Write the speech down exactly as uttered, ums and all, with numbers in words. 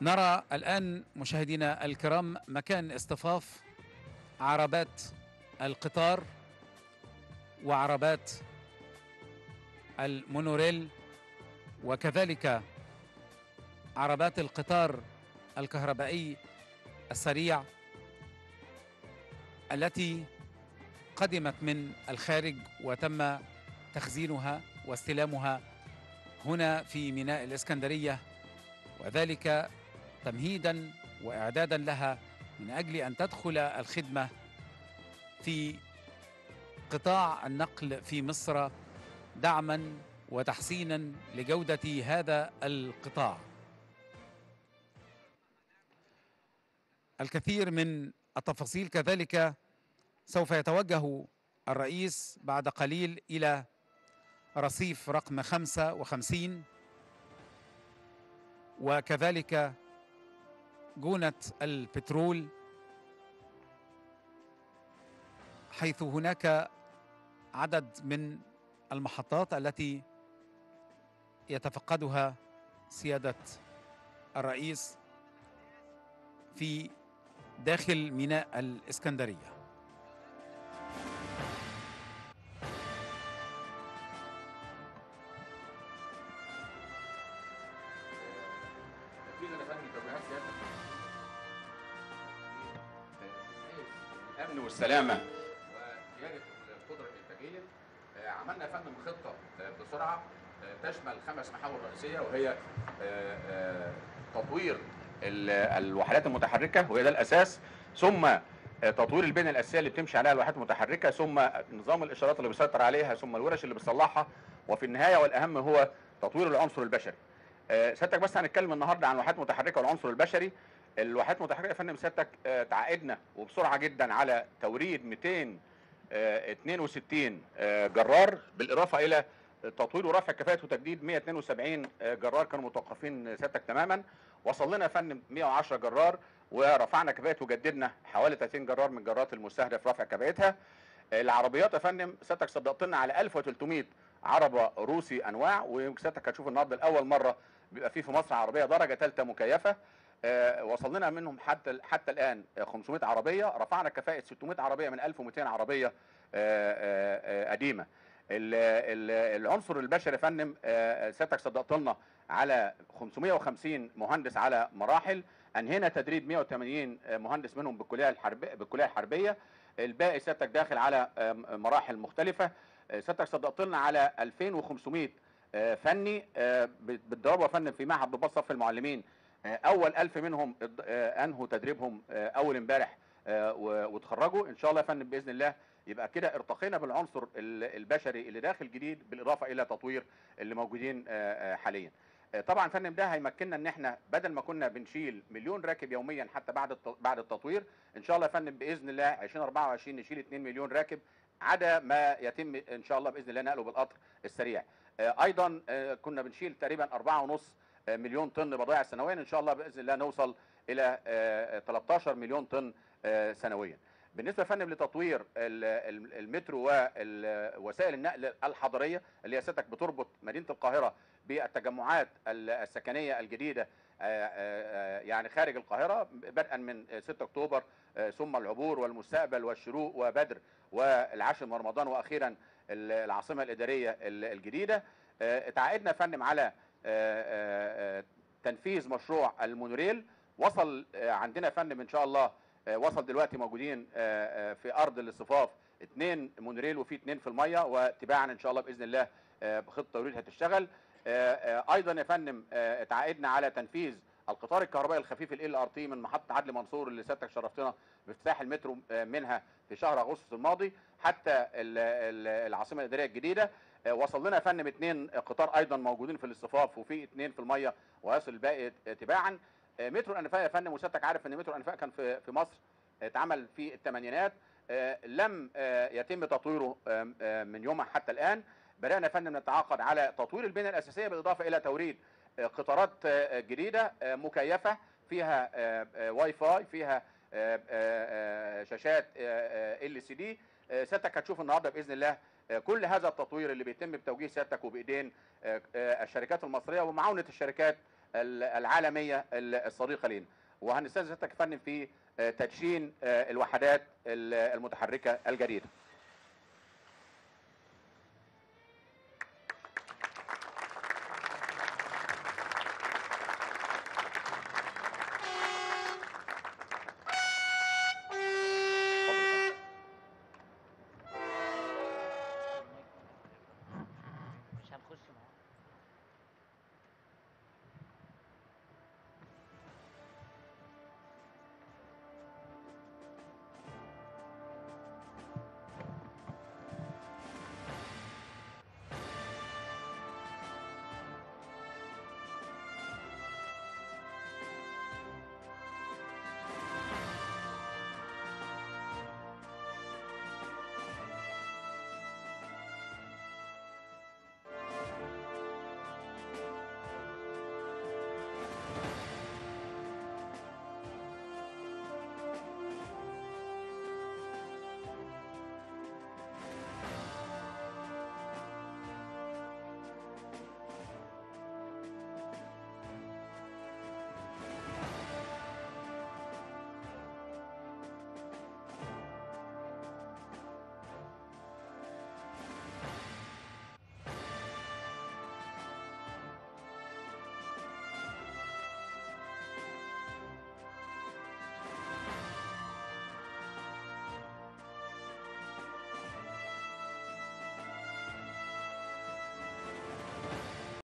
نرى الآن مشاهدينا الكرام مكان اصطفاف عربات القطار وعربات المونوريل وكذلك عربات القطار الكهربائي السريع التي قدمت من الخارج وتم تخزينها واستلامها هنا في ميناء الإسكندرية، وذلك تمهيدا وإعدادا لها من أجل أن تدخل الخدمة في قطاع النقل في مصر دعما وتحسينا لجودة هذا القطاع. الكثير من التفاصيل كذلك سوف يتوجه الرئيس بعد قليل إلى رصيف رقم خمسة وخمسين وكذلك جونة البترول، حيث هناك عدد من المحطات التي يتفقدها سيادة الرئيس في داخل ميناء الإسكندرية. الأمن والسلامة وزيادة القدرة الإنتاجية، عملنا يا فندم خطة بسرعة تشمل خمس محاور رئيسية، وهي تطوير الوحدات المتحركة وهي ده الأساس، ثم تطوير البنية الأساسية اللي بتمشي عليها الوحدات المتحركة، ثم نظام الإشارات اللي بيسيطر عليها، ثم الورش اللي بتصلحها، وفي النهاية والأهم هو تطوير العنصر البشري. سيادتك بس هنتكلم النهارده عن الوحدات المتحركة والعنصر البشري. الوحدات المتحركة يا فندم سيادتك تعاقدنا وبسرعة جدا على توريد مئتين واثنين وستين جرار، بالإضافة إلى تطوير ورفع كفاءة وتجديد مئة واثنين وسبعين جرار كانوا متوقفين سيادتك تماما. وصل لنا يا فندم مئة وعشرة جرار ورفعنا كفاءة وجددنا حوالي ثلاثين جرار من جرارات المستهدف رفع كفاءتها. العربيات يا فندم سيادتك صدقت لنا على ألف وثلاثمئة عربة روسي أنواع، وسيادتك هتشوف النهارده لأول مرة بيبقى فيه في مصر عربية درجة ثالثة مكيفة. أه وصل لنا منهم حتى حتى الآن خمسمئة عربية، رفعنا كفاءة ستمئة عربية من ألف ومئتين عربية أه أه قديمة. العنصر البشري يا فندم سيادتك صدقت لنا على خمسمئة وخمسين مهندس على مراحل، انهينا تدريب مئة وثمانين مهندس منهم بالكليه الحربيه بالكليه الحربيه، الباقي سيادتك داخل على مراحل مختلفه. سيادتك صدقت لنا على ألفين وخمسمئة فني بتدربوا يا فندم في معهد ضباط صف المعلمين، اول ألف منهم انهوا تدريبهم اول امبارح وتخرجوا ان شاء الله يا فندم. باذن الله يبقى كده ارتقينا بالعنصر البشري اللي داخل جديد، بالاضافه الى تطوير اللي موجودين حاليا. طبعا يا فندم ده هيمكننا ان احنا بدل ما كنا بنشيل مليون راكب يوميا حتى بعد بعد التطوير، ان شاء الله يا فندم باذن الله ألفين وأربعة وعشرين نشيل اثنين مليون راكب، عدا ما يتم ان شاء الله باذن الله نقله بالقطر السريع. ايضا كنا بنشيل تقريبا أربعة ونص مليون طن بضائع سنويا، ان شاء الله باذن الله نوصل الى ثلاثة عشر مليون طن سنويا. بالنسبه يا فندم لتطوير المترو ووسائل النقل الحضريه اللي هي سيادتك بتربط مدينه القاهره بالتجمعات السكنيه الجديده يعني خارج القاهره، بدءا من ستة أكتوبر، ثم العبور والمستقبل والشروق وبدر والعاشر من رمضان، واخيرا العاصمه الاداريه الجديده. تعاقدنا يا فندم على تنفيذ مشروع المونوريل، وصل عندنا يا فندم ان شاء الله وصل دلوقتي موجودين في ارض الاصطفاف اثنين مونوريل وفي اثنين في الميه، وتباعا ان شاء الله باذن الله بخطه توريد هتشتغل. ايضا يا فندم اتعاقدنا على تنفيذ القطار الكهربائي الخفيف ال ار تي من محطه عدلي منصور اللي سيادتك شرفتنا بافتتاح المترو منها في شهر اغسطس الماضي حتى العاصمه الاداريه الجديده. وصل لنا يا فندم اثنين قطار ايضا موجودين في الاصطفاف وفي اثنين في الميه، ويصل الباقي تباعا. مترو الانفاق يا فندم وسيادتك عارف ان مترو الانفاق كان في في مصر اتعمل في الثمانينات، لم يتم تطويره من يومه حتى الان. بدانا يا فندم نتعاقد على تطوير البنيه الاساسيه بالاضافه الى توريد قطارات جديده مكيفه فيها واي فاي، فيها شاشات ال سي دي. سيادتك هتشوف النهارده باذن الله كل هذا التطوير اللي بيتم بتوجيه سيادتك وبايدين الشركات المصريه ومعاونه الشركات العالميه الصديقه لنا. وهنستاذن حضرتك يا فندم في تدشين الوحدات المتحركه الجديده.